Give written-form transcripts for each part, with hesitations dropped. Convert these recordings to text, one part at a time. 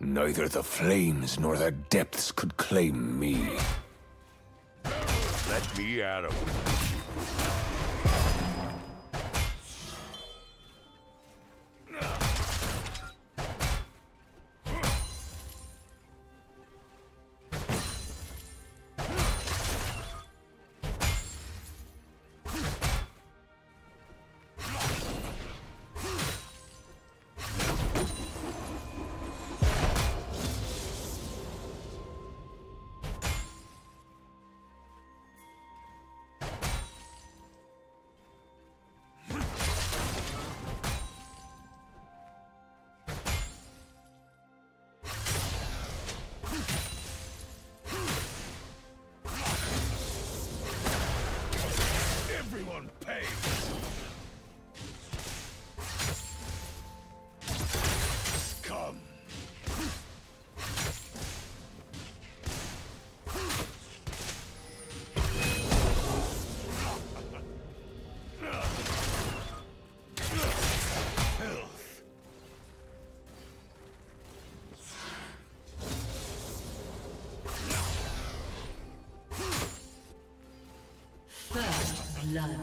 Neither the flames nor the depths could claim me. Let me at 'em. Blood.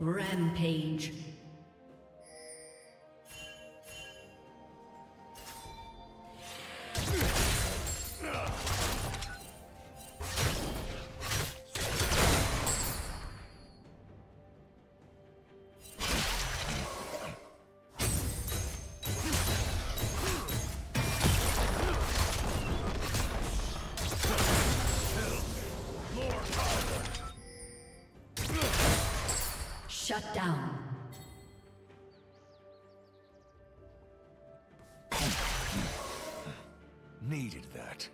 Rampage. Shut down. Needed that.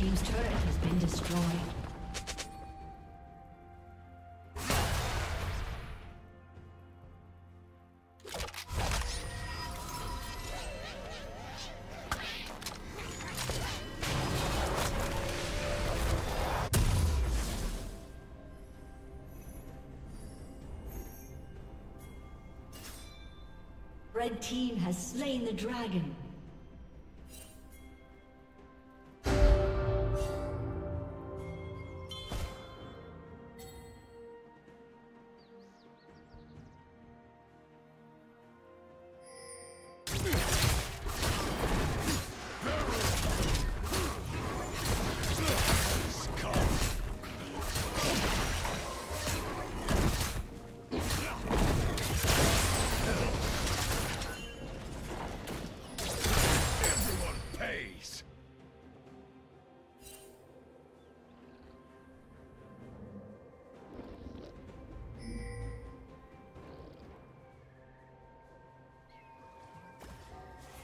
team's turret has been destroyed. Red team has slain the dragon.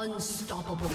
Unstoppable.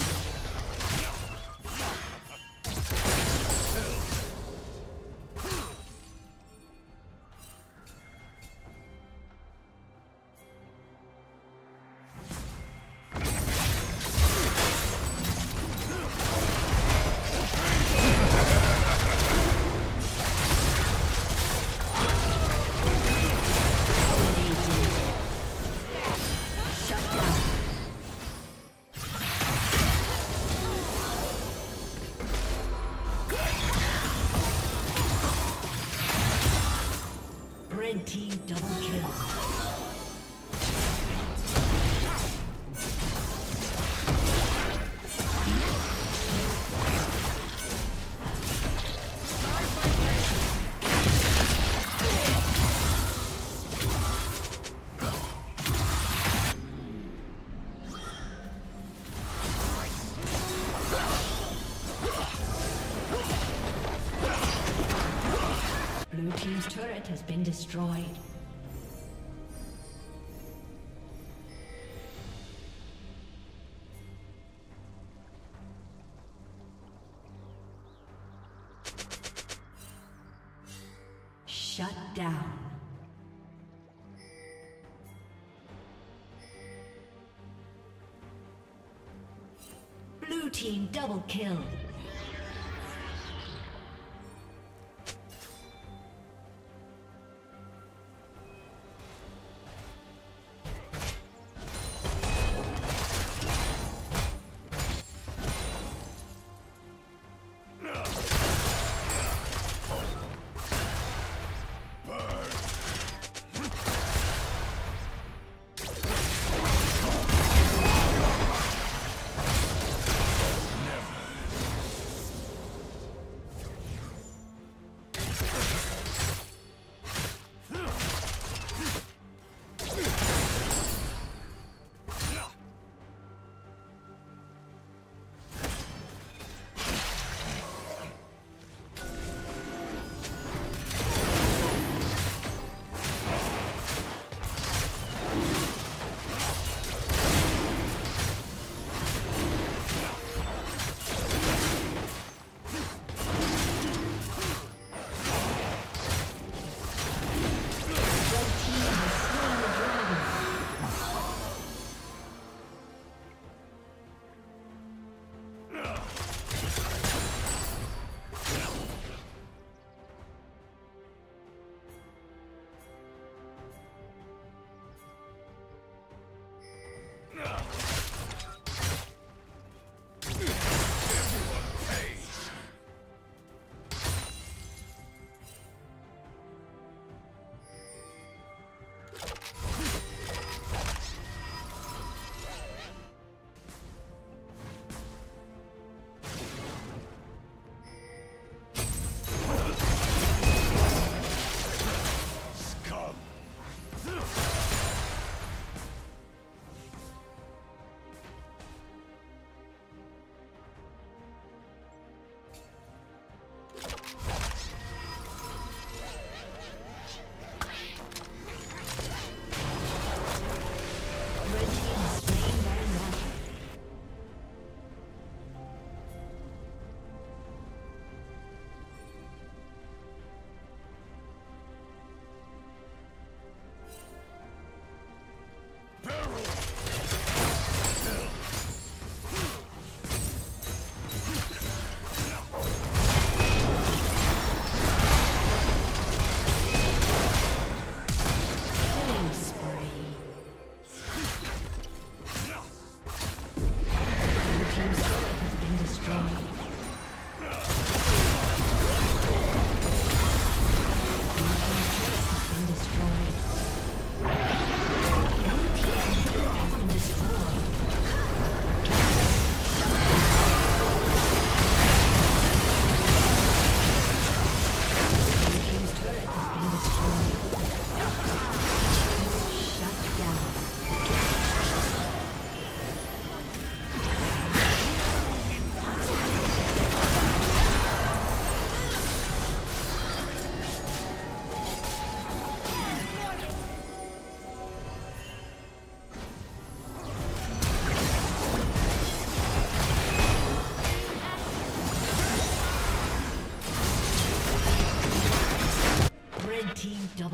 Has been destroyed. Shut down. Blue team double kill.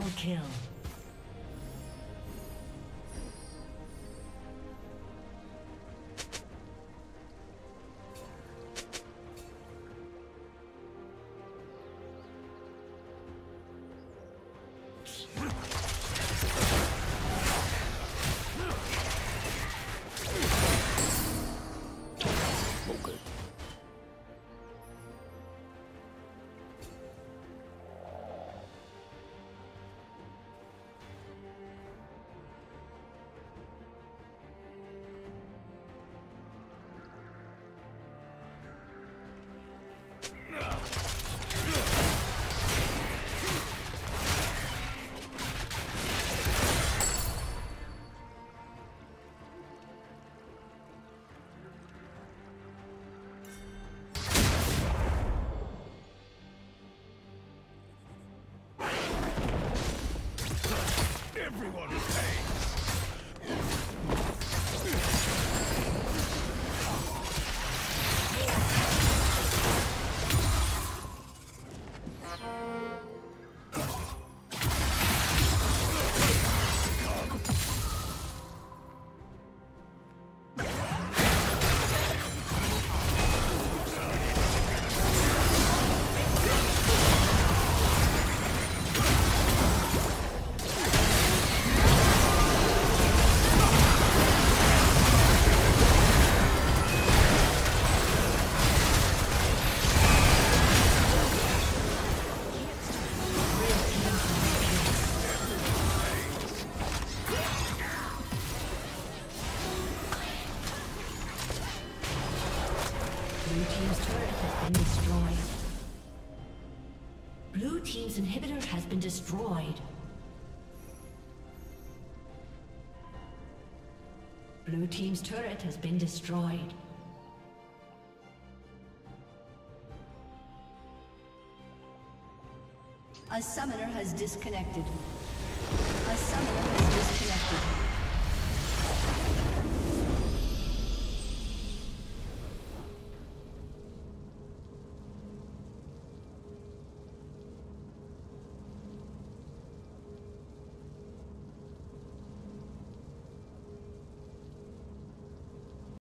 Double kill. Everyone pays! Blue team's turret has been destroyed. Blue team's inhibitor has been destroyed. Blue team's turret has been destroyed. A summoner has disconnected. A summoner has disconnected.